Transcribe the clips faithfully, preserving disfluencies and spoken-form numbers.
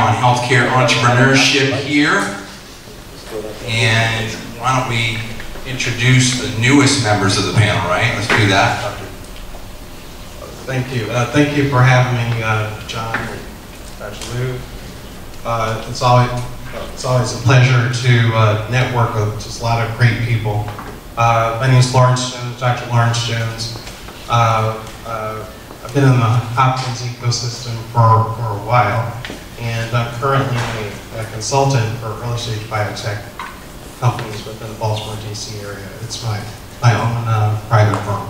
on healthcare entrepreneurship here. And why don't we introduce the newest members of the panel, right? Let's do that. Thank you. Uh, thank you for having me, uh, John and Doctor Lou. Uh, it's, always, it's always a pleasure to uh, network with just a lot of great people. Uh, my name is Lawrence Jones, Doctor Lawrence Jones. Uh, uh, I've been in the Hopkins ecosystem for, for a while, and I'm currently a, a consultant for early stage biotech companies within the Baltimore, D C area. It's my, my own uh, private firm.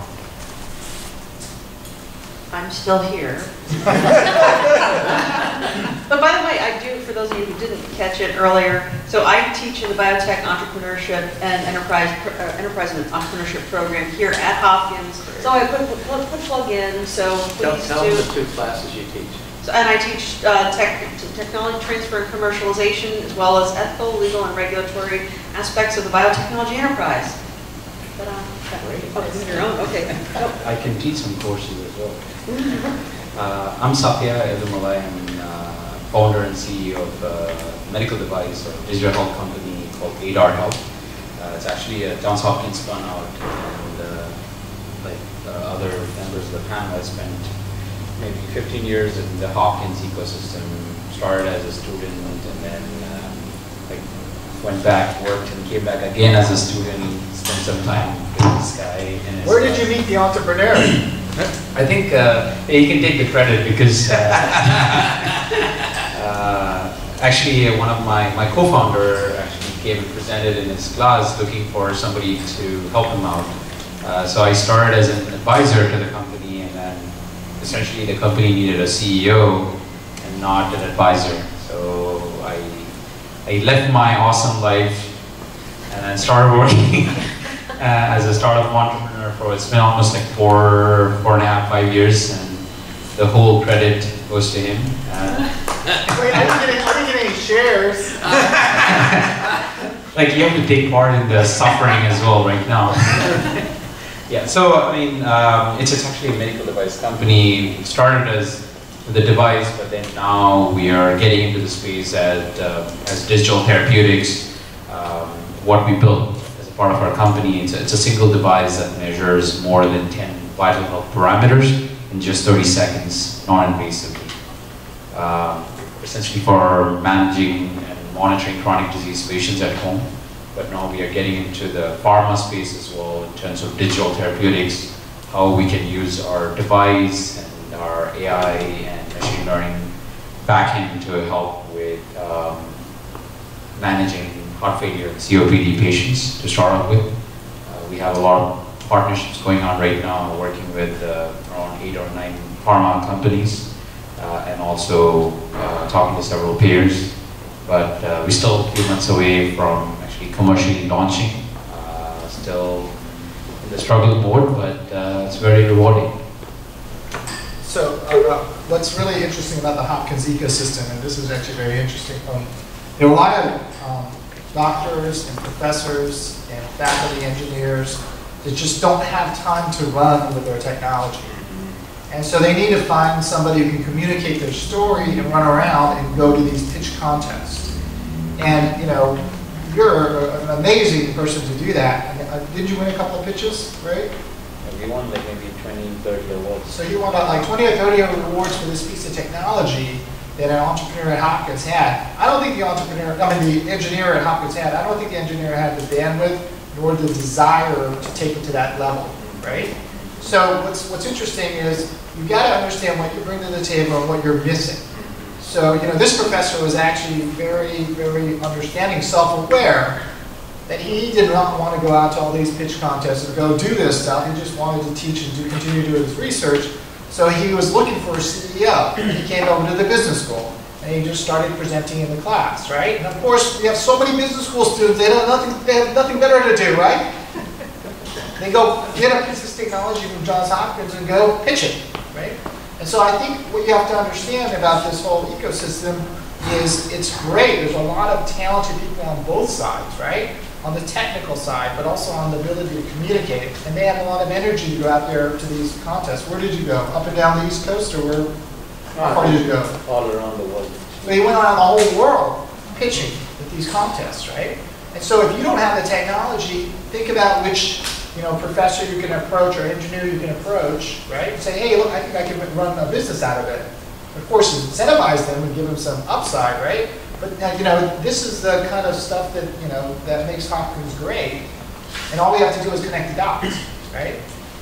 I'm still here. But by the way, I do, for those of you who didn't catch it earlier, so I teach in the Biotech Entrepreneurship and Enterprise uh, Enterprise and Entrepreneurship program here at Hopkins. So I put a plug in, so please tell, tell do. Tell us the two classes you teach. So, and I teach uh, tech, technology transfer and commercialization, as well as ethical, legal, and regulatory aspects of the biotechnology enterprise. But, um, oh, it's your own. Okay. Oh. I can teach some courses as well. uh, I'm Safiya Elumalai. I'm uh, founder and C E O of a medical device or digital health company called Aidar Health. Uh, it's actually a Johns Hopkins spun out, and uh, like uh, other members of the panel, I spent maybe fifteen years in the Hopkins ecosystem. Started as a student and then um, like went back, worked, and came back again as a student. Spent some time with this guy. And where did you meet the entrepreneur? I think uh, you can take the credit because uh, uh, actually one of my, my co-founder actually came and presented in his class looking for somebody to help him out. Uh, so I started as an advisor to the company, and then essentially the company needed a C E O and not an advisor. So I, I left my awesome life and then started working uh, as a startup entrepreneur. For it's been almost like four, four and a half, five years, and the whole credit goes to him. Uh, Wait, I didn't, get any, I didn't get any shares. Like you have to take part in the suffering as well, right now. Yeah. So I mean, um, it's it's actually a medical device company. It started as the device, but then now we are getting into the space as uh, as digital therapeutics. Um, what we built part of our company. It's a, it's a single device that measures more than ten vital health parameters in just thirty seconds, non-invasively. Um, essentially for managing and monitoring chronic disease patients at home. But now we are getting into the pharma space as well in terms of digital therapeutics, how we can use our device and our A I and machine learning backend to help with um, managing heart failure and C O P D patients to start off with. Uh, we have a lot of partnerships going on right now, working with uh, around eight or nine pharma companies, uh, and also uh, talking to several payers. But uh, we're still a few months away from actually commercially launching. Uh, still in the struggle mode, but uh, it's very rewarding. So uh, what's really interesting about the Hopkins ecosystem, and this is actually very interesting, um, there are a lot of um, doctors and professors and faculty engineers that just don't have time to run with their technology. And so they need to find somebody who can communicate their story and run around and go to these pitch contests. And you know, you're an amazing person to do that. Did you win a couple of pitches, right? We won like maybe twenty, thirty awards. So you won about like twenty or thirty awards for this piece of technology that an entrepreneur at Hopkins had. I don't think the entrepreneur, I mean the engineer at Hopkins had, I don't think the engineer had the bandwidth nor the desire to take it to that level, right? So what's, what's interesting is you've got to understand what you bring to the table and what you're missing. So, you know, this professor was actually very, very understanding, self-aware, that he did not want to go out to all these pitch contests or go do this stuff. He just wanted to teach and do, continue to do his research. So he was looking for a C E O. He came over to the business school and he just started presenting in the class, right? And of course, we have so many business school students, they have nothing, they have nothing better to do, right? They go get a piece of technology from Johns Hopkins and go pitch it, right? And so I think what you have to understand about this whole ecosystem is it's great. There's a lot of talented people on both sides, right? On the technical side, but also on the ability to communicate. And they have a lot of energy to go out there to these contests. Where did you go? Up and down the East Coast, or where? How far did you go? All around the world. They went around the whole world pitching at these contests, right? And so if you don't have the technology, think about which you know, professor you can approach or engineer you can approach, right? Say, hey, look, I think I can run a business out of it. Of course, incentivize them and give them some upside, right? But you know, this is the kind of stuff that you know that makes Hopkins great. And all we have to do is connect the dots, right?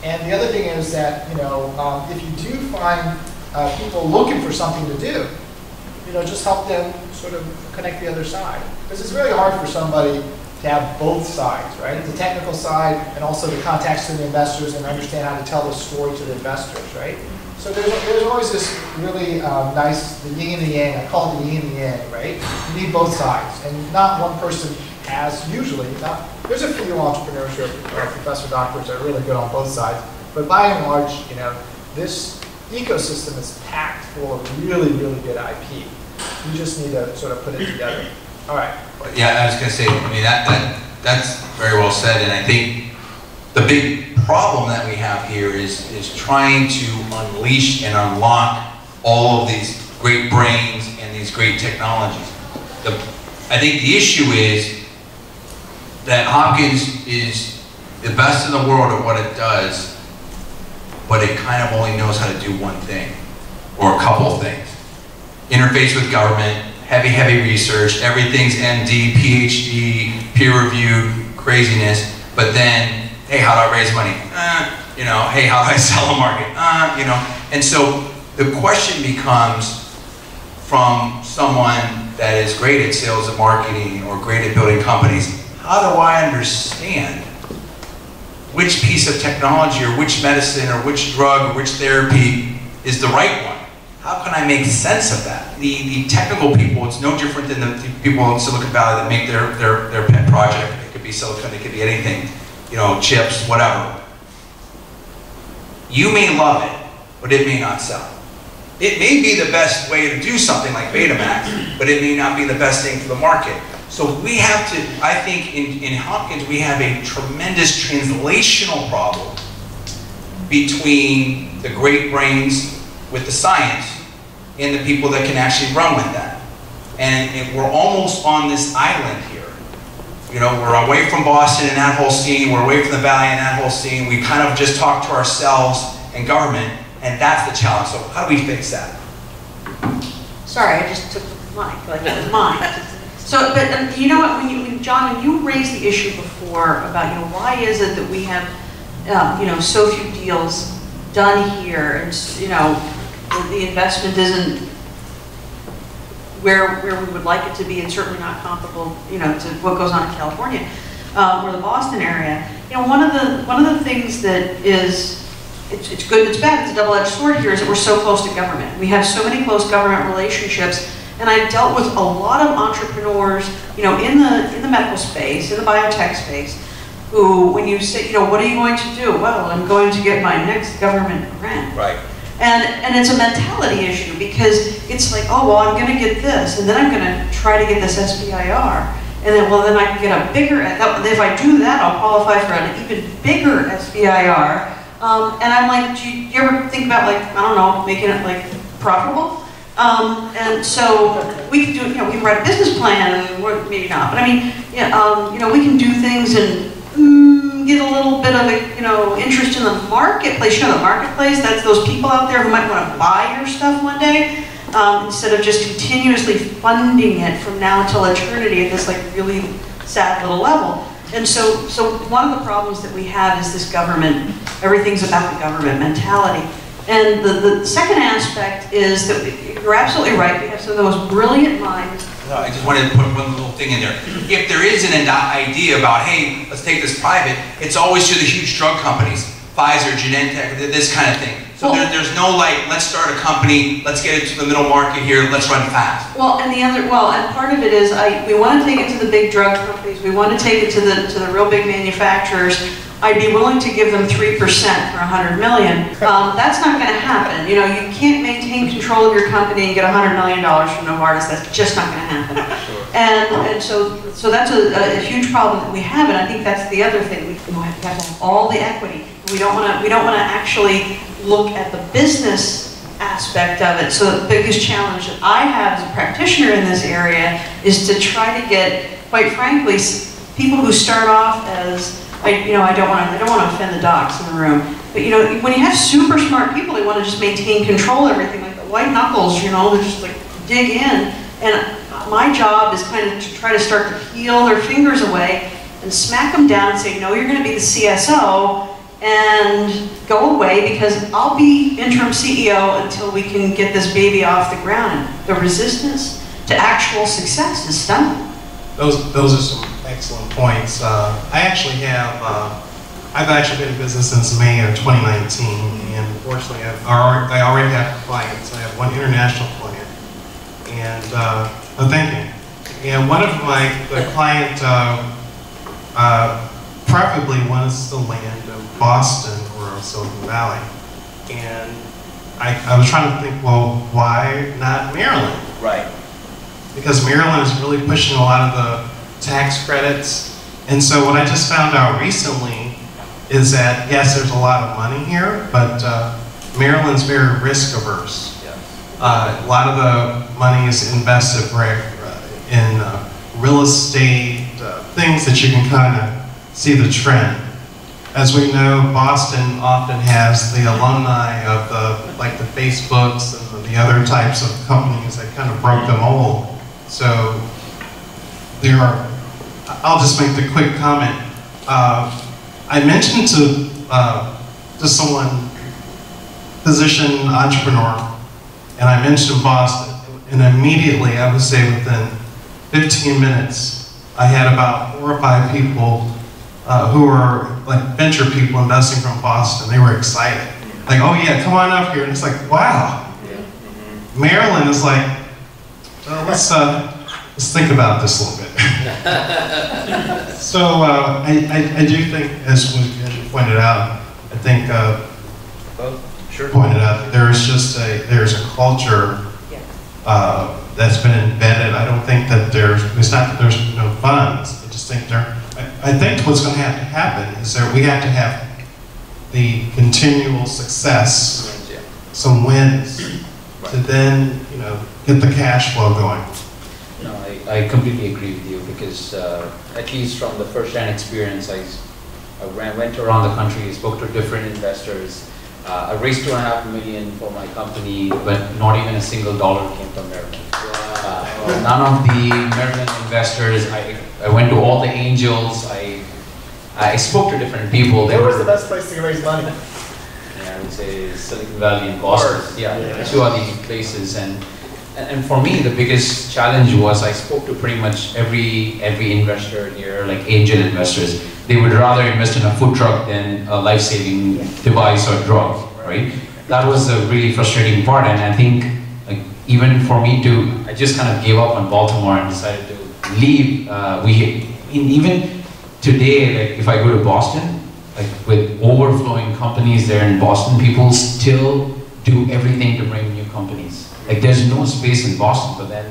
And the other thing is that you know, um, if you do find uh, people looking for something to do, you know, just help them sort of connect the other side, because it's really hard for somebody to have both sides, right? The technical side and also the contacts to the investors and understand how to tell the story to the investors, right? So there's, there's always this really um, nice, the yin and the yang, I call it the yin and the yang, right? You need both sides, and not one person has, usually, not, there's a few entrepreneurs or professor doctors that are really good on both sides, but by and large, you know, this ecosystem is packed full of really, really good I P. You just need to sort of put it together. All right. Yeah, I was going to say, I mean, that, that that's very well said, and I think the big problem that we have here is, is trying to unleash and unlock all of these great brains and these great technologies. The, I think the issue is that Hopkins is the best in the world at what it does, but it kind of only knows how to do one thing, or a couple of things. Interface with government, heavy, heavy research, everything's M D, P H D, peer review, craziness, but then, hey, how do I raise money? Uh, you know, hey, how do I sell a market? Uh, you know, and so the question becomes, from someone that is great at sales and marketing or great at building companies, how do I understand which piece of technology or which medicine or which drug or which therapy is the right one? How can I make sense of that? The, the technical people, it's no different than the people in Silicon Valley that make their, their, their pet project. It could be silicon, it could be anything, you know, chips, whatever. You may love it, but it may not sell. It may be the best way to do something like Betamax, but it may not be the best thing for the market. So we have to, I think in, in Hopkins, we have a tremendous translational problem between the great brains with the science and the people that can actually run with that. And if we're almost on this island here. You know, we're away from Boston and that whole scene, we're away from the Valley and that whole scene, we kind of just talk to ourselves and government, and that's the challenge. So how do we fix that? Sorry, I just took the mic, like it was mine. So, but um, you know what, when you, when John, when you raised the issue before about, you know, why is it that we have, um, you know, so few deals done here, and, you know, the investment isn't where where we would like it to be, and certainly not comparable, you know, to what goes on in California um, or the Boston area. You know, one of the one of the things that is it's, it's good, it's bad, it's a double-edged sword here is that we're so close to government. We have so many close government relationships, and I've dealt with a lot of entrepreneurs, you know, in the in the medical space, in the biotech space, who, when you say, you know, what are you going to do? Well, I'm going to get my next government grant. Right. And, and it's a mentality issue, because it's like, oh, well, I'm going to get this, and then I'm going to try to get this S B I R, and then, well, then I can get a bigger, if I do that, I'll qualify for an even bigger S B I R. Um, and I'm like, do you, do you ever think about, like, I don't know, making it, like, profitable? Um, and so we can do, you know, we can write a business plan, and we're, maybe not, but I mean, yeah, um, you know, we can do things and get a little bit of a, you know, interest in the marketplace. You know, the marketplace, that's those people out there who might want to buy your stuff one day, um, instead of just continuously funding it from now until eternity at this like really sad little level. And so, so one of the problems that we have is this government, everything's about the government mentality. And the, the second aspect is that we, you're absolutely right, we have some of the most brilliant minds. I just wanted to put one little thing in there. If there is an idea about, hey, let's take this private, it's always through the huge drug companies, Pfizer, Genentech, this kind of thing. So well, there, there's no like, let's start a company, let's get it to the middle market here, let's run fast. Well, and the other, well, and part of it is I, we want to take it to the big drug companies, we want to take it to the to the real big manufacturers. I'd be willing to give them three percent for one hundred million dollars. Um, that's not going to happen. You know, you can't maintain control of your company and get one hundred million dollars from Novartis. That's just not going to happen. Sure. And, and so, so that's a, a huge problem that we have, and I think that's the other thing. We have to have all the equity. We don't want to. We don't want to actually look at the business aspect of it. So the biggest challenge that I have as a practitioner in this area is to try to get, quite frankly, people who start off as, I, you know, I don't want to, I don't want to offend the docs in the room, but you know, when you have super smart people, they want to just maintain control of everything, like the white knuckles, you know, they just like dig in. And my job is kind of to try to start to peel their fingers away and smack them down and say, no, you're going to be the C S O and go away, because I'll be interim C E O until we can get this baby off the ground. The resistance to actual success is stunning. Those, those are some excellent points. Uh, I actually have, uh, I've actually been in business since May of twenty nineteen, and fortunately I've, I already have clients. I have one international client, and uh, I'm thinking. And one of my, the client, uh, uh, preferably wants the land of Boston or Silicon Valley. And I, I was trying to think, well, why not Maryland? Right. Because Maryland is really pushing a lot of the tax credits. And so what I just found out recently is that, yes, there's a lot of money here, but uh, Maryland's very risk averse. Yeah. Uh, a lot of the money is invested in uh, real estate, uh, things that you can kind of see the trend. As we know, Boston often has the alumni of the, like the Facebooks and the other types of companies that kind of broke the mold. So there are, I'll just make the quick comment. Uh, I mentioned to, uh, to someone, physician entrepreneur, and I mentioned Boston, and immediately, I would say within fifteen minutes, I had about four or five people Uh, who are like venture people investing from Boston. They were excited. Yeah. Like, oh yeah, come on up here. And it's like, wow. Yeah. Mm-hmm. Maryland is like, well, let's, uh, let's think about this a little bit. So uh, I, I, I do think, as you pointed out, I think uh, oh, sure. pointed out, there is just a, there's a culture yeah. uh, that's been embedded. I don't think that there's, it's not that there's no funds. I just think there, I think what's going to have to happen is that we have to have the continual success, yeah. some wins, right. to then you know get the cash flow going. No, I, I completely agree with you, because uh, at least from the first-hand experience, I, I ran, went around the country, spoke to different investors. Uh, I raised two and a half million for my company, but not even a single dollar came from Maryland. Uh, well, none of the Maryland investors. I, I went to all the angels. I I spoke to different people. Where was the best place to raise money? Yeah, I would say Silicon Valley and Boston. Yeah, yeah, two are the places. And, and and for me, the biggest challenge was I spoke to pretty much every every investor here, like angel investors. They would rather invest in a food truck than a life-saving device or drug, right? That was the really frustrating part, and I think like, even for me too, I just kind of gave up on Baltimore and decided to leave. Uh, we in, even today, like if I go to Boston, like with overflowing companies there in Boston, people still do everything to bring new companies. Like there's no space in Boston, but then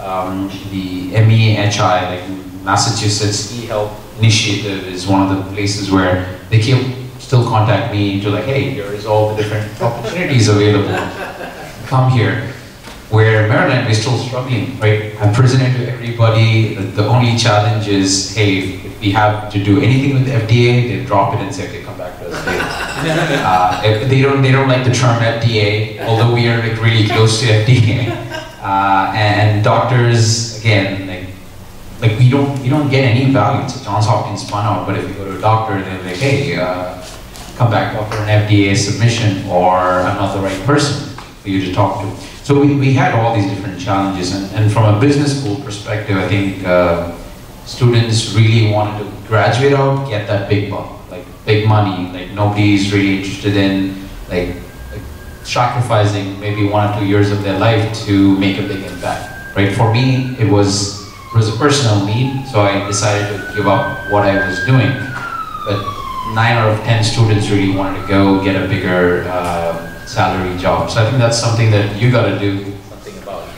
um, the M E H I, like Massachusetts eHealth Initiative, is one of the places where they can still contact me to like, hey, here is all the different opportunities available. Come here. Where Maryland is still struggling, right? I'm presented to everybody. The only challenge is, hey, if we have to do anything with the F D A, they drop it and say, okay, come back to us later. uh, if they don't, they don't like the term F D A, although we are like really close to F D A. Uh, and doctors, again, like, like we don't, we don't get any value. So Johns Hopkins spun out, but if you go to a doctor, they're like, hey, uh, come back offer an F D A submission, or I'm not the right person for you to talk to. So we, we had all these different challenges, and, and from a business school perspective, I think uh, students really wanted to graduate out, get that big buck, like big money, like nobody's really interested in like, like sacrificing maybe one or two years of their life to make a big impact, right? For me, it was, it was a personal need, so I decided to give up what I was doing, but nine out of ten students really wanted to go get a bigger uh, salary jobs. So I think that's something that you got to do something about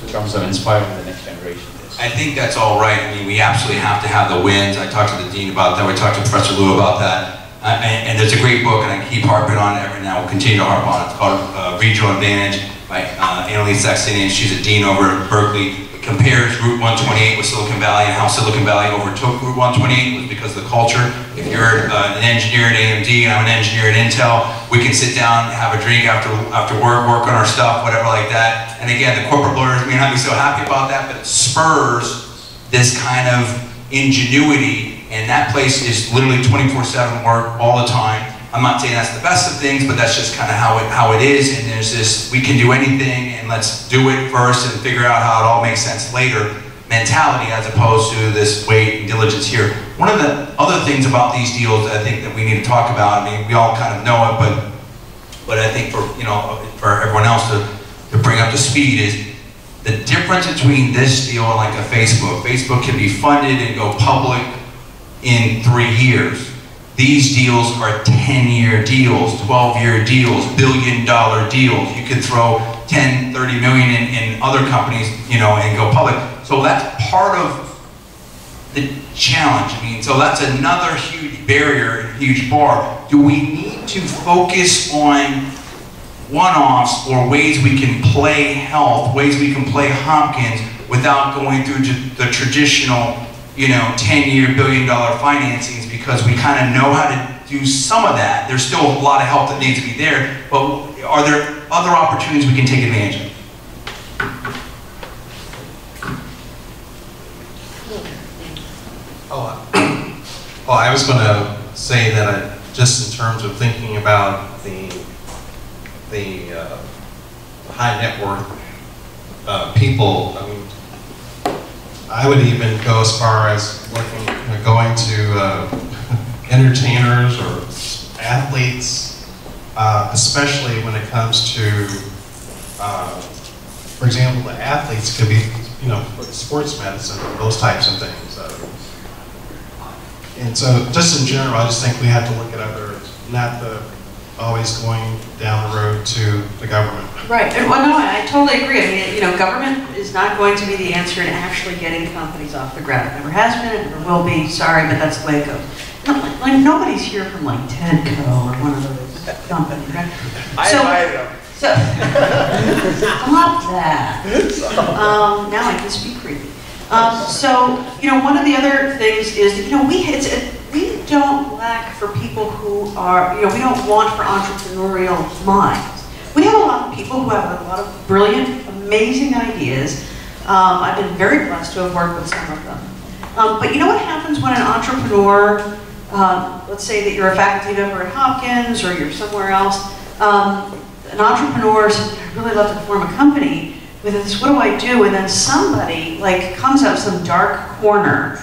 in terms of inspiring the next generation. I think that's all right. I mean, we absolutely have to have the wins. I talked to the dean about that. We talked to Professor Liu about that. Uh, and, and there's a great book, and I keep harping on it, and I will continue to harp on it. It's called uh, Regional Advantage by uh, Annalise Saxenian. She's a dean over at Berkeley. It compares Route one twenty-eight with Silicon Valley and how Silicon Valley overtook Route one twenty-eight was because of the culture. If you're uh, an engineer at A M D and I'm an engineer at Intel, we can sit down, have a drink after, after work, work on our stuff, whatever like that. And again, the corporate lawyers may not be so happy about that, but it spurs this kind of ingenuity. And that place is literally twenty-four seven work all the time. I'm not saying that's the best of things, but that's just kind of how it, how it is. And there's this, we can do anything and let's do it first and figure out how it all makes sense later mentality, as opposed to this wait and diligence here. One of the other things about these deals that I think that we need to talk about, I mean, we all kind of know it, but but I think for, you know, for everyone else to, to bring up to speed is, the difference between this deal and like a Facebook. Facebook can be funded and go public in three years. These deals are ten-year deals, twelve-year deals, billion-dollar deals. You could throw ten, thirty million in, in other companies, you know, and go public. So that's part of the challenge. I mean, so that's another huge barrier, huge bar. Do we need to focus on one-offs or ways we can play health, ways we can play Hopkins without going through the traditional, you know, ten-year, billion-dollar financings, because we kind of know how to do some of that. There's still a lot of help that needs to be there, but are there other opportunities we can take advantage of? Oh, well, I was going to say that I, just in terms of thinking about the, the uh, high net worth uh, people, I mean, I would even go as far as looking, going to uh, entertainers or athletes, uh, especially when it comes to, uh, for example, the athletes could be, you know, sports medicine, those types of things. Uh, and so, just in general, I just think we have to look at other, not the always going down the road to the government. Right, and well, no, I totally agree. I mean, you know, government is not going to be the answer to actually getting companies off the ground. It never has been, it never will be, sorry, but that's the way it goes. No, like, like, nobody's here from like Tedco or one of those companies, right? I so, invited them. So, love that. Um, now I can speak freely. Um, so, you know, one of the other things is, you know, we, it's, it, we don't lack for people who are, you know, we don't want for entrepreneurial minds. We have a lot of people who have a lot of brilliant, amazing ideas. Um, I've been very blessed to have worked with some of them. Um, but you know what happens when an entrepreneur, uh, let's say that you're a faculty member at Hopkins or you're somewhere else, um, an entrepreneur says, I'd really love to form a company with this, what do I do? And then somebody like comes out of some dark corner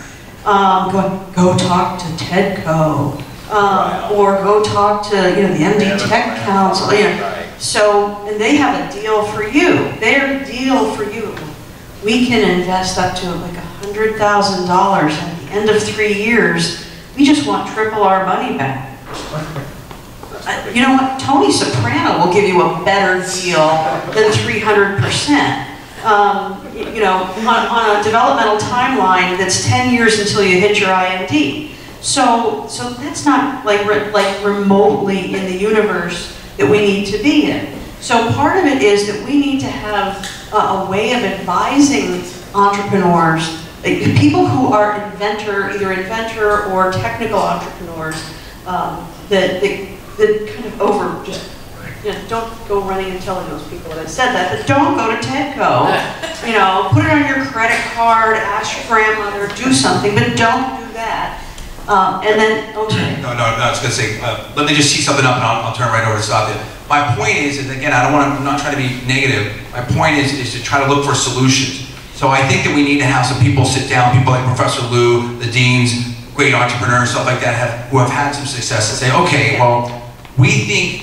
Um, go, go talk to Tedco, um, or go talk to, you know, the M D Tech Council. You know. So, and they have a deal for you. Their deal for you. We can invest up to like one hundred thousand dollars at the end of three years. We just want triple our money back. Uh, you know what? Tony Soprano will give you a better deal than three hundred percent. Um, you know, on, on a developmental timeline that's ten years until you hit your I M D. So, so that's not like, re like remotely in the universe that we need to be in. So part of it is that we need to have a, a way of advising entrepreneurs, like people who are inventor, either inventor or technical entrepreneurs, um, that, that, that kind of over, just you know, don't go running and telling those people that I said that, but don't go to Tedco. You know, put it on your credit card, ask your grandmother, do something, but don't do that. Um, and then, okay. No, no, no, I was gonna say, uh, let me just see something up and I'll, I'll turn right over to Safiya. My point is, and again, I don't wanna, I'm not trying to be negative, my point is, is to try to look for solutions. So I think that we need to have some people sit down, people like Professor Liu, the deans, great entrepreneurs, stuff like that, have, who have had some success and say, okay, well, we think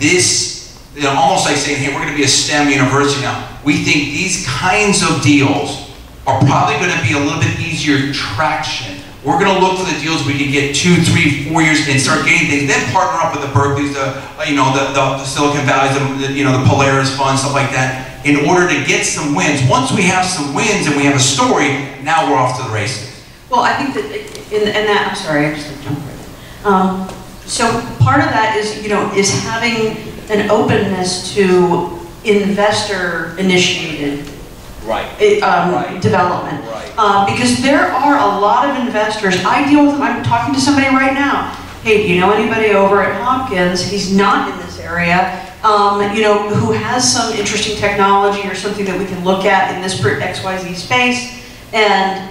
this, you know, almost like saying, hey, we're gonna be a STEM university now. We think these kinds of deals are probably gonna be a little bit easier traction. We're gonna look for the deals we can get two, three, four years and start getting things, then partner up with the Berkeleys, the, you know, the, the, the Silicon Valleys, the, the, you know, the Polaris Fund, stuff like that, in order to get some wins. Once we have some wins and we have a story, now we're off to the races. Well, I think that, in, in that, I'm sorry, I just jumped right in. Um, So part of that is, you know, is having an openness to investor-initiated right. um, right. development. Right. Uh, because there are a lot of investors. I deal with them. I'm talking to somebody right now. Hey, do you know anybody over at Hopkins? He's not in this area. Um, you know, who has some interesting technology or something that we can look at in this X Y Z space. And,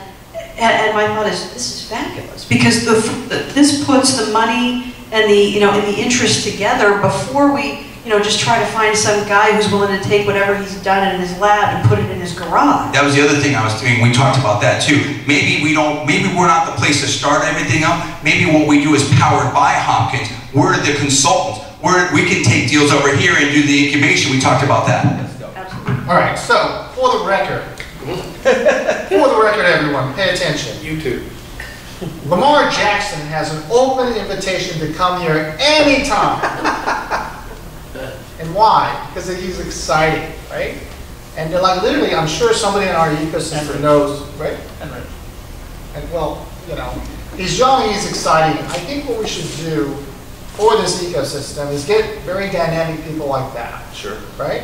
and my thought is, this is fabulous, because the, the, this puts the money and the, you know, and the interest together before we, you know, just try to find some guy who's willing to take whatever he's done in his lab and put it in his garage. That was the other thing I was doing. We talked about that too. Maybe we don't, maybe we're not the place to start everything up. Maybe what we do is powered by Hopkins. We're the consultants. We're, we can take deals over here and do the incubation. We talked about that. All right, so for the record, for the record, everyone, pay attention. You too. Lamar Jackson has an open invitation to come here anytime. And why? Because he's exciting, right? And they're like, literally, I'm sure somebody in our ecosystem and knows, right? And right. And well, you know, he's young, he's exciting. I think what we should do for this ecosystem is get very dynamic people like that. Sure. Right?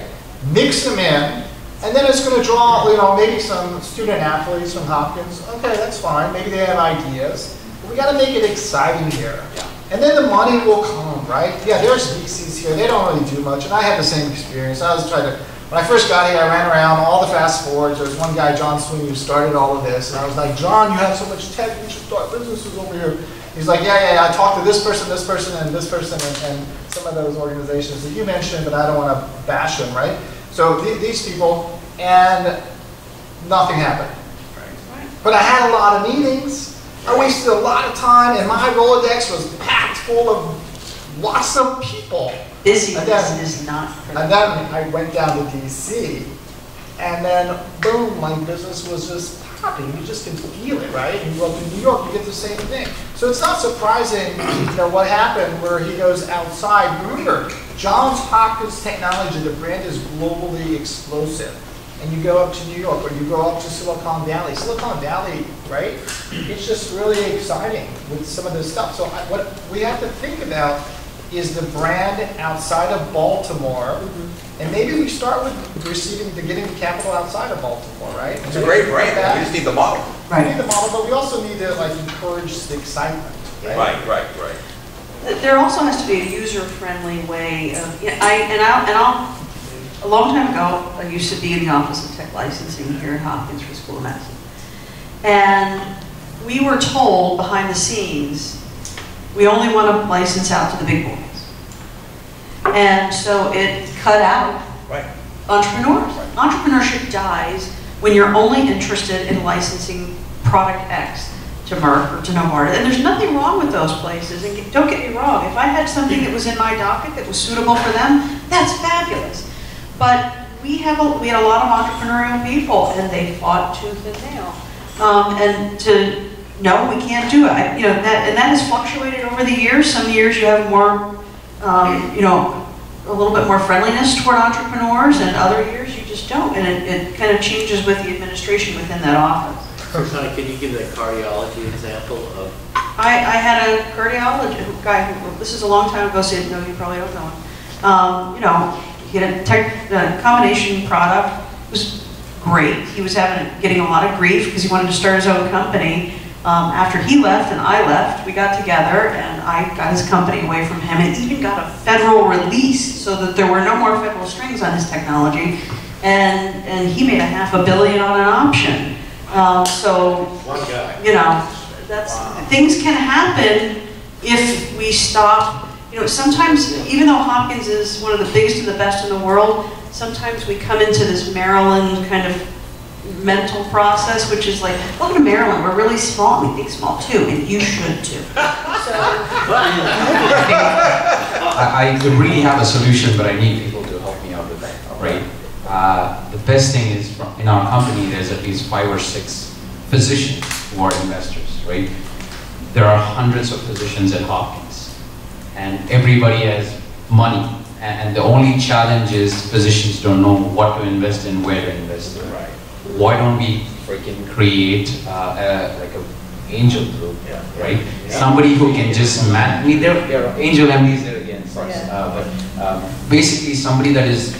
Mix them in, and then it's going to draw, you know, maybe some student athletes from Hopkins. Okay, that's fine. Maybe they have ideas. But we got to make it exciting here. Yeah. And then the money will come, right? Yeah, there's V Cs here. They don't really do much, and I had the same experience. I was trying to, when I first got here, I ran around all the Fast Forwards. There was one guy, John Sweeney, who started all of this, and I was like, John, you have so much tech. You should start businesses over here. He's like, yeah, yeah, yeah, I talked to this person, this person, and this person, and, and some of those organizations that you mentioned, but I don't want to bash them, right? So th these people, and nothing happened. Right. But I had a lot of meetings. I wasted a lot of time, and my Rolodex was packed full of lots of people. Busyness is not critical. And then I went down to D C, and then boom, my business was just popping. You just can feel it, right? And you go up to New York, you get the same thing. So it's not surprising, you know, what happened where he goes outside. Remember, Johns Hopkins Technology, the brand is globally explosive. And you go up to New York, or you go up to Silicon Valley. Silicon Valley, right? It's just really exciting with some of this stuff. So I, what we have to think about is the brand outside of Baltimore. And maybe we start with receiving the getting the capital outside of Baltimore, right? It's a great brand. We just need the model. Right. We need the model, but we also need to like encourage the excitement. Right, right, right. right. There also has to be a user-friendly way of. You know, I and I and I'll. A long time ago, I used to be in the office of tech licensing here at Hopkins for the School of Medicine, and we were told behind the scenes, we only want to license out to the big boys. And so it cut out right. entrepreneurs. Right. Entrepreneurship dies when you're only interested in licensing product X to Merck or to Novartis. And there's nothing wrong with those places. And don't get me wrong, if I had something that was in my docket that was suitable for them, that's fabulous. But we have a, we had a lot of entrepreneurial people, and they fought tooth and nail. Um, and to no, we can't do it. I, you know, that, and that has fluctuated over the years. Some years you have more. Um, you know, a little bit more friendliness toward entrepreneurs, and other years you just don't, and it, it kind of changes with the administration within that office. Sorry, can you give the cardiology example of? I, I had a cardiologist guy who, this is a long time ago, said, no, you probably don't know him. Um, you know, he had a tech, the combination product was great. He was having getting a lot of grief because he wanted to start his own company. Um, after he left and I left, we got together and I got his company away from him, and even got a federal release so that there were no more federal strings on his technology, and and he made a half a billion on an option. Um, so, One guy. you know, that's wow. things can happen if we stop. You know, sometimes even though Hopkins is one of the biggest and the best in the world, sometimes we come into this Maryland kind of mental process, which is like, look at Maryland, we're really small, and we think small too, and you should too. So. I, I really have a solution, but I need people to help me out with that, right? Uh, the best thing is, from, in our company, there's at least five or six physicians who are investors, right? There are hundreds of physicians at Hopkins, and everybody has money, and, and the only challenge is physicians don't know what to invest in, where to invest in, right? Why don't we freaking create uh, a, like a angel group, yeah. right? Yeah. Somebody who can just man. I mean, there are angel M Ds there again, of course. Yeah. Uh, but um, basically, somebody that is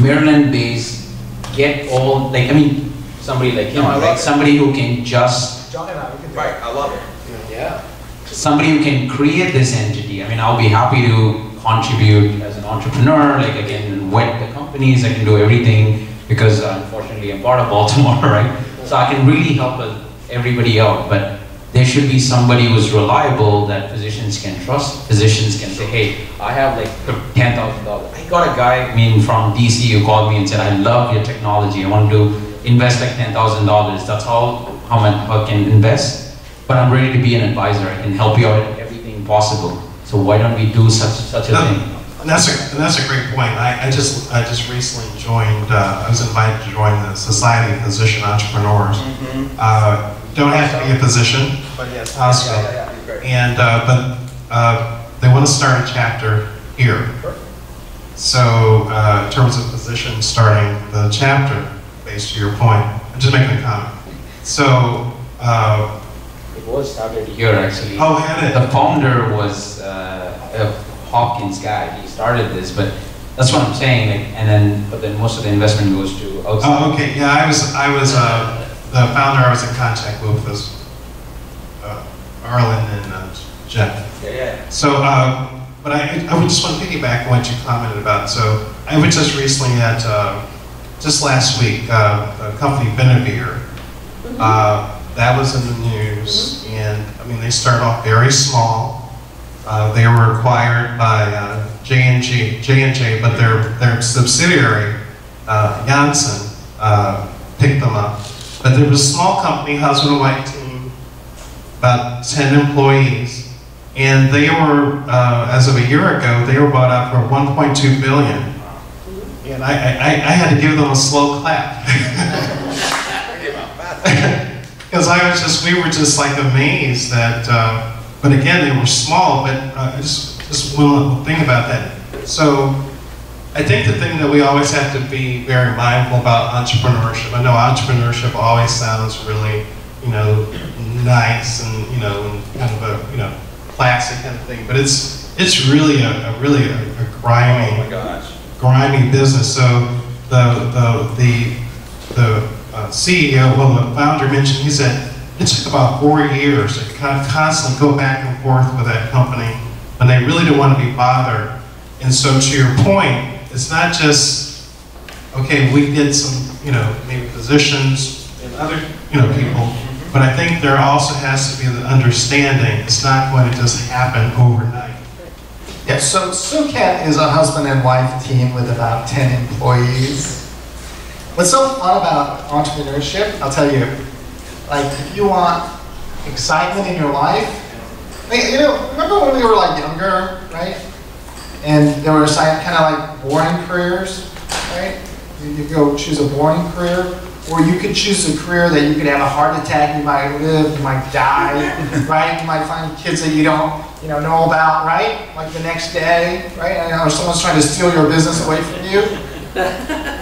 Maryland-based, get all like I mean, somebody like him, no, like somebody it. who can just John and I, we can do right. It. I love it. Yeah. Somebody who can create this entity. I mean, I'll be happy to contribute as an entrepreneur. Like I can wet the companies. I can do everything because uh, unfortunately, I'm part of Baltimore, right? So I can really help everybody out, but there should be somebody who's reliable that physicians can trust. Physicians can say, hey, I have like ten thousand dollars. I got a guy, I mean, from D C who called me and said, I love your technology. I want to invest like ten thousand dollars. That's all how much I can invest, but I'm ready to be an advisor. I can help you out in everything possible. So why don't we do such such a no, thing? And that's a, and that's a great point. I, I just I just recently joined, uh, I was invited to join the Society of Physician Entrepreneurs. Mm-hmm. uh, don't have to be a physician, but yes, hospital. Yeah, yeah, yeah, and, uh, but uh, they want to start a chapter here. Perfect. So uh, in terms of physicians starting the chapter, based to your point, I'm just making a comment. So, uh, it was started here actually. Oh, had it? The founder was uh, a Hopkins guy, he started this, but that's what I'm saying. Like, and then, but then most of the investment goes to outside. Oh, okay. Yeah, I was, I was uh, the founder. I was in contact with was uh, Arlen and uh, Jeff. Yeah, yeah. So, uh, but I, I would just want to piggyback on what you commented about. So, I was just recently at, uh, just last week, uh, the company Benavir. Mm-hmm. uh, that was in the news, mm-hmm. and I mean, they start off very small. Uh, they were acquired by J and J, J and J, but their their subsidiary uh, Janssen uh, picked them up. But there was a small company, husband and wife team, about ten employees, and they were uh, as of a year ago they were bought out for one point two billion dollars. And I, I I had to give them a slow clap because I was just we were just like amazed that. Uh, But again, they were small, but uh, just, just one little thing about that. So I think the thing that we always have to be very mindful about entrepreneurship. I know entrepreneurship always sounds really, you know, nice and, you know, and kind of a, you know, classic kind of thing, but it's it's really a, a really a, a grimy, oh my gosh. grimy business. So the, the, the, the uh, C E O, well, the founder mentioned, he said, it took about four years to kind of constantly go back and forth with that company, and they really didn't want to be bothered. And so, to your point, it's not just okay. We did some, you know, maybe physicians and other, you know, people, but I think there also has to be the understanding. It's not going to just happen overnight. Yeah. So, SoCat is a husband and wife team with about ten employees. What's so fun about entrepreneurship? I'll tell you. Like, if you want excitement in your life, you know, remember when we were like younger, right? And there were kind of like boring careers, right? You could go choose a boring career, or you could choose a career that you could have a heart attack, you might live, you might die, right? You might find kids that you don't, you know, know about, right? Like the next day, right? Or someone's trying to steal your business away from you.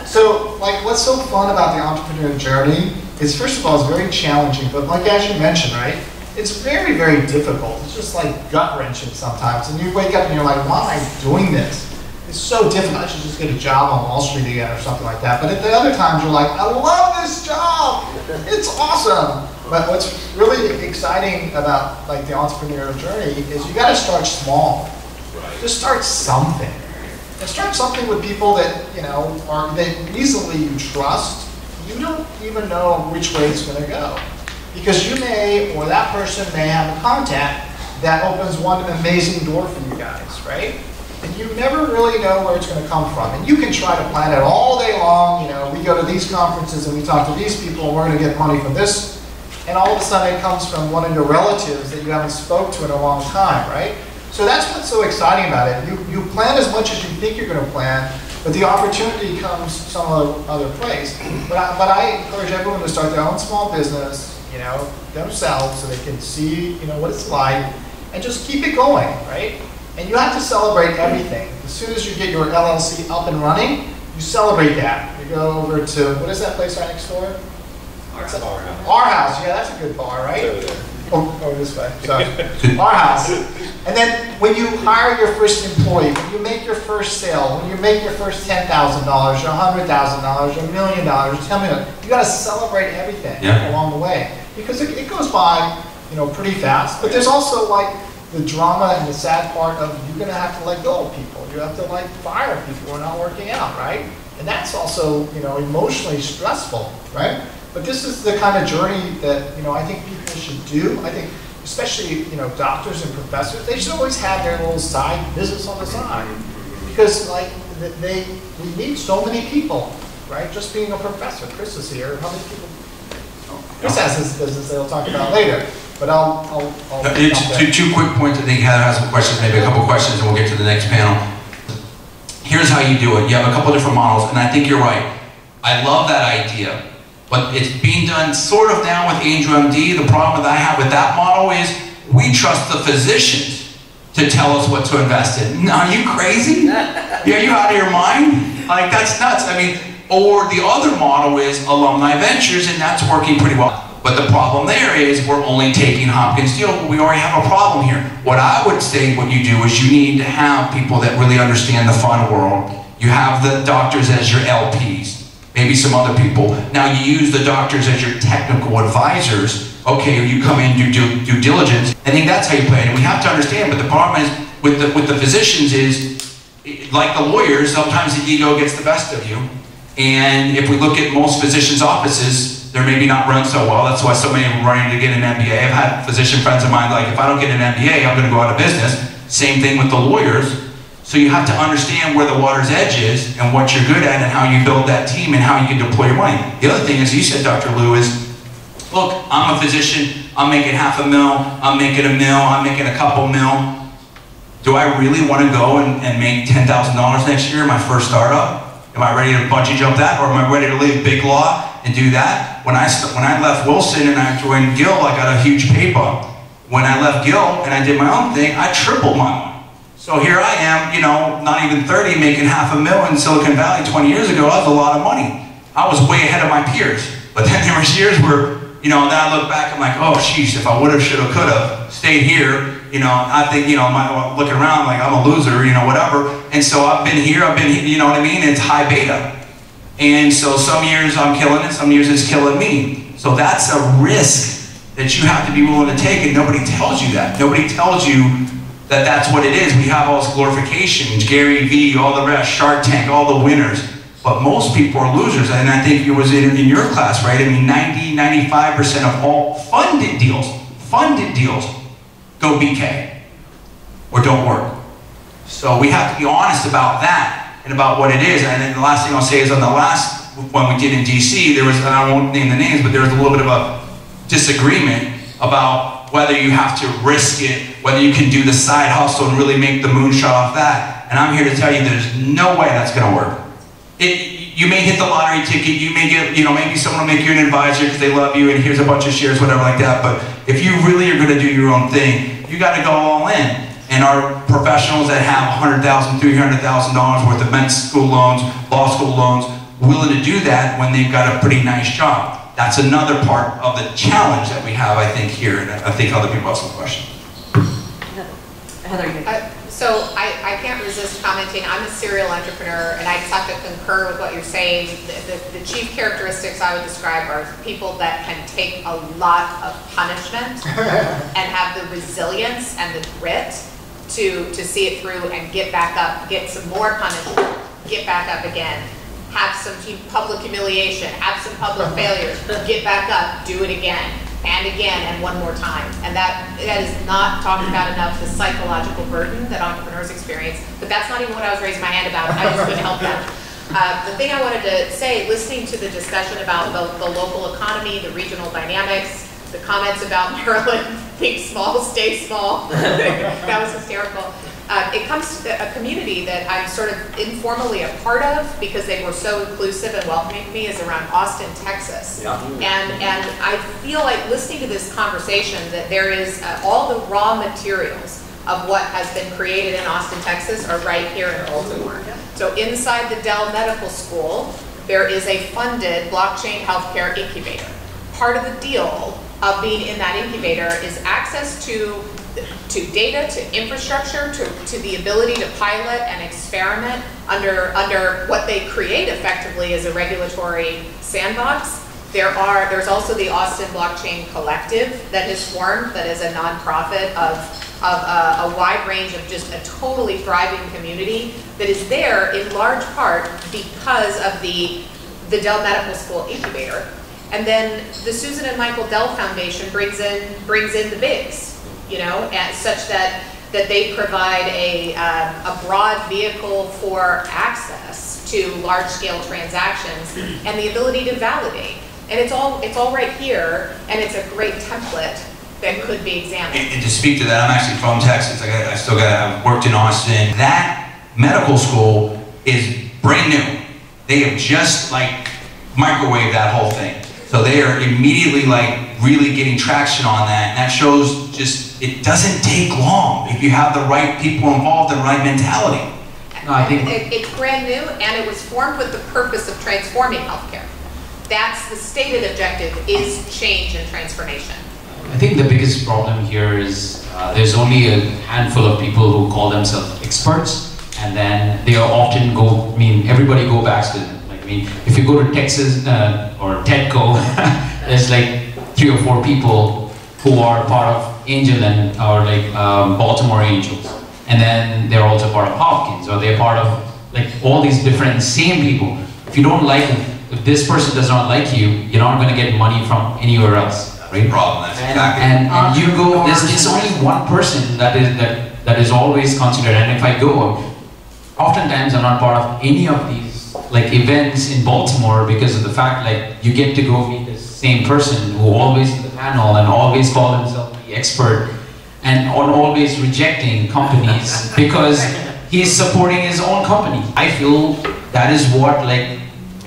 So, like, what's so fun about the entrepreneur journey? It's first of all, it's very challenging, but like as you mentioned, right? It's very, very difficult. It's just like gut-wrenching sometimes. And you wake up and you're like, why am I doing this? It's so difficult. I should just get a job on Wall Street again or something like that. But at the other times, you're like, I love this job. It's awesome. But what's really exciting about like the entrepreneurial journey is you gotta start small. Right. Just start something. And start something with people that, you know, are that reasonably you trust. You don't even know which way it's going to go. Because you may, or that person may have a contact that opens one amazing door for you guys, right? And you never really know where it's going to come from. And you can try to plan it all day long. You know, we go to these conferences and we talk to these people and we're going to get money from this. And all of a sudden it comes from one of your relatives that you haven't spoke to in a long time, right? So that's what's so exciting about it. You, you plan as much as you think you're going to plan, but the opportunity comes some other place. But I, but I encourage everyone to start their own small business, you know, themselves, so they can see, you know, what it's like, and just keep it going, right? And you have to celebrate everything. As soon as you get your L L C up and running, you celebrate that. You go over to, what is that place right next door? Our House. Our House, yeah, that's a good bar, right? oh, oh, this way, sorry, our house. And then when you hire your first employee, when you make your first sale, when you make your first ten thousand dollars, or one hundred thousand dollars, or a million dollars, tell me what, you gotta celebrate everything yeah. along the way. Because it, it goes by, you know, pretty fast. But there's also like the drama and the sad part of you're gonna have to let go of people. You have to like fire people who are not working out, right? And that's also, you know, emotionally stressful, right? But this is the kind of journey that, you know, I think people should do. I think, especially, you know, doctors and professors, they should always have their little side business on the side. Because, like, they, we need so many people, right? Just being a professor. Chris is here. How many people? Chris has this business that we'll talk about later. But I'll, I'll, I'll no, two, two quick points. I think Heather has some questions, maybe a couple questions, and we'll get to the next panel. Here's how you do it. You have a couple different models, and I think you're right. I love that idea. But it's being done sort of now with AngelMD. The problem that I have with that model is we trust the physicians to tell us what to invest in. Now, are you crazy? Are you out of your mind? Like, that's nuts. I mean, or the other model is Alumni Ventures, and that's working pretty well. But the problem there is we're only taking Hopkins Deal. We already have a problem here. What I would say what you do is you need to have people that really understand the fund world. You have the doctors as your L Ps. Maybe some other people. Now you use the doctors as your technical advisors. Okay, you come in, do due, due diligence. I think that's how you play it. And we have to understand, but the problem is, with the, with the physicians is, like the lawyers, sometimes the ego gets the best of you. And if we look at most physicians' offices, they're maybe not run so well. That's why so many of them are running to get an M B A. I've had physician friends of mine like, if I don't get an M B A, I'm gonna go out of business. Same thing with the lawyers. So you have to understand where the water's edge is and what you're good at and how you build that team and how you can deploy your money. The other thing is, you said, Doctor Lou, is, look, I'm a physician, I'm making half a mil, I'm making a mil, I'm making a couple mil. Do I really want to go and, and make ten thousand dollars next year in my first startup? Am I ready to bungee jump that, or am I ready to leave Big Law and do that? When I, when I left Wilson and I joined Gill, I got a huge pay bump. When I left Gill and I did my own thing, I tripled my money. So here I am, you know, not even thirty, making half a mil in Silicon Valley twenty years ago. That was a lot of money. I was way ahead of my peers. But then there was years where, you know, then I look back, I'm like, oh, jeez, if I would've, should've, could've, stayed here, you know, I think, you know, I'm looking around like I'm a loser, you know, whatever. And so I've been here, I've been, you know what I mean? It's high beta. And so some years I'm killing it, some years it's killing me. So that's a risk that you have to be willing to take, and nobody tells you that. Nobody tells you that that's what it is. We have all this glorification, Gary Vee, all the rest, Shark Tank, all the winners. But most people are losers, and I think it was in, in your class, right? I mean, ninety, ninety-five percent of all funded deals, funded deals, go B K or don't work. So we have to be honest about that and about what it is. And then the last thing I'll say is, on the last one we did in D C, there was, and I won't name the names, but there was a little bit of a disagreement about whether you have to risk it, whether you can do the side hustle and really make the moonshot off that. And I'm here to tell you there's no way that's gonna work. It, you may hit the lottery ticket, you may get, you know, maybe someone will make you an advisor because they love you and here's a bunch of shares, whatever like that, but if you really are gonna do your own thing, you gotta go all in. And our professionals that have one hundred thousand dollars, three hundred thousand dollars worth of med school loans, law school loans, willing to do that when they've got a pretty nice job. That's another part of the challenge that we have, I think, here, and I think other people have some questions. Heather, you uh, So I, I can't resist commenting. I'm a serial entrepreneur, and I just have to concur with what you're saying. The, the, the chief characteristics I would describe are people that can take a lot of punishment and have the resilience and the grit to, to see it through and get back up, get some more punishment, get back up again. Have some public humiliation, have some public failures, get back up, do it again, and again, and one more time. And that, that is not talked about enough, the psychological burden that entrepreneurs experience, but that's not even what I was raising my hand about. I just couldn't help that. Uh, the thing I wanted to say, listening to the discussion about the, the local economy, the regional dynamics, the comments about Maryland, think small, stay small, that was hysterical. Uh, it comes to the, a community that I'm sort of informally a part of because they were so inclusive and welcoming to me, is around Austin, Texas. Yeah. And, and I feel like, listening to this conversation, that there is uh, all the raw materials of what has been created in Austin, Texas are right here in Baltimore. Yeah. So inside the Dell Medical School, there is a funded blockchain healthcare incubator. Part of the deal of being in that incubator is access to to data, to infrastructure, to, to the ability to pilot and experiment under, under what they create effectively as a regulatory sandbox. There are, there's also the Austin Blockchain Collective that has formed, that is a nonprofit of, of a, a wide range of just a totally thriving community that is there in large part because of the, the Dell Medical School incubator. And then the Susan and Michael Dell Foundation brings in, brings in the bigs, you know, and such that, that they provide a, um, a broad vehicle for access to large scale transactions and the ability to validate. And it's all, it's all right here, and it's a great template that could be examined. And, and to speak to that, I'm actually from Texas. I, got, I still got, I've worked in Austin. That medical school is brand new. They have just like microwaved that whole thing. So they are immediately like really getting traction on that. And that shows just, it doesn't take long if you have the right people involved and the right mentality. No, I think it, it's brand new, and it was formed with the purpose of transforming healthcare. That's the stated objective, is change and transformation. I think the biggest problem here is uh, there's only a handful of people who call themselves experts, and then they are often go, I mean, everybody go back to them. Like, I mean, if you go to Texas uh, or Tedco, there's like three or four people who are part of Angel and or like um, Baltimore Angels. And then they're also part of Hopkins, or they're part of like all these different same people. If you don't like them, if this person does not like you, you're not going to get money from anywhere else. Right? Problem. That's and, exactly. And, and you go. There's, there's only one person that is that that is always considered. And if I go, oftentimes I'm not part of any of these like events in Baltimore because of the fact like you get to go meet the same person who always in the panel and always call himself the expert, and on always rejecting companies because he's supporting his own company. I feel that is what like.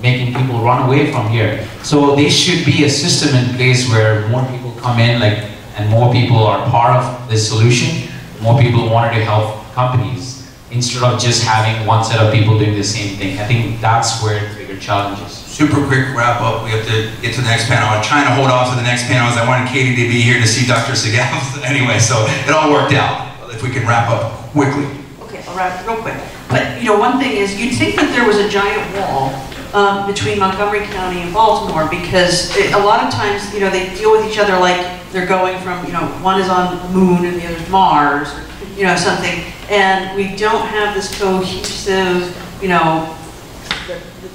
Making people run away from here. So there should be a system in place where more people come in, like, and more people are part of this solution. More people wanted to help companies instead of just having one set of people doing the same thing. I think that's where the bigger challenge is. Super quick wrap up. We have to get to the next panel. I'm trying to hold off to the next panel as I wanted Katie to be here to see Doctor Segal. Anyway, so it all worked out. If we can wrap up quickly. Okay, I'll wrap up real quick. But you know, one thing is, you'd think that there was a giant wall Um, between Montgomery County and Baltimore, because it, a lot of times, you know, they deal with each other like they're going from, you know, one is on the moon and the other's Mars, you know, something. And we don't have this cohesive, you know,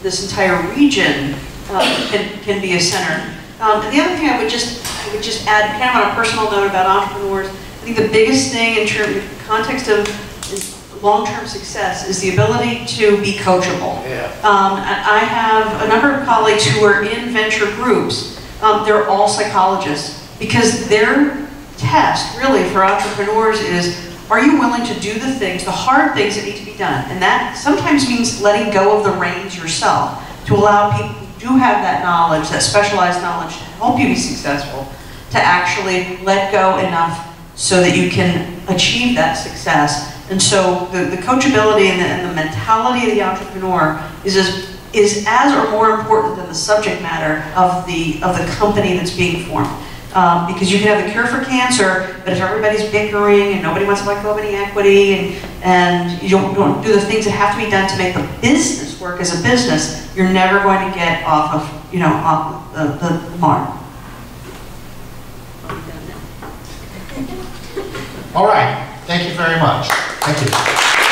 this entire region uh, can, can be a center. Um, and the other thing I would just, I would just add, kind of on a personal note about entrepreneurs, I think the biggest thing in terms of context of is long-term success is the ability to be coachable. Yeah. Um, I have a number of colleagues who are in venture groups. Um, they're all psychologists, because their test really for entrepreneurs is, are you willing to do the things, the hard things that need to be done? And that sometimes means letting go of the reins yourself to allow people who do have that knowledge, that specialized knowledge to help you be successful, to actually let go enough so that you can achieve that success. And so the, the coachability and the, and the mentality of the entrepreneur is as, is as or more important than the subject matter of the, of the company that's being formed. Um, because you can have the cure for cancer, but if everybody's bickering and nobody wants to let go of any equity, and, and you don't, don't do the things that have to be done to make the business work as a business, you're never going to get off of, you know, off the, the, the mark. All right. Thank you very much. Thank you.